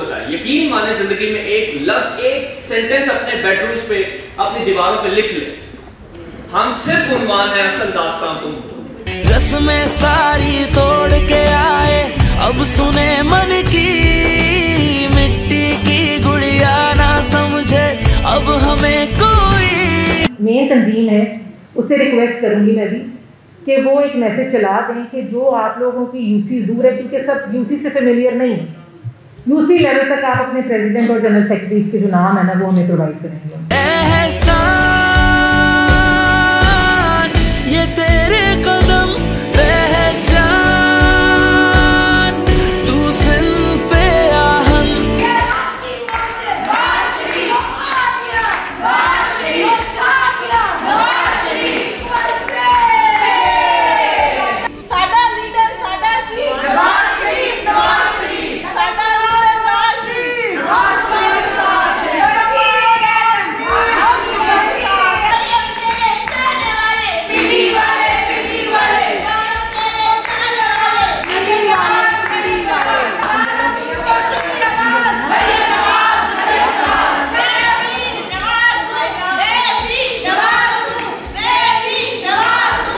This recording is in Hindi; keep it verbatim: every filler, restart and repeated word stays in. बताएं, यकीन माने जिंदगी में एक लफ्ज एक सेंटेंस अपने बेडरूम्स पे अपनी दीवारों पे लिख ले, हम सिर्फ उन्वान है असल दास्तां तुम। रस्में सारी तोड़ के आए अब सुने मन की, मिट्टी की गुड़िया ना समझे अब हमें कोई। मेन तंजीम है उससे रिक्वेस्ट करूंगी मैं भी कि वो एक मैसेज चला दें कि जो आप लोगों की यूसी दूर है क्योंकि सब यूसी से फेमिलियर नहीं है, यूसी लेवल तक आप अपने प्रेसिडेंट और जनरल सेक्रेटरीज के जो नाम है ना वो हमें प्रोवाइड करेंगे।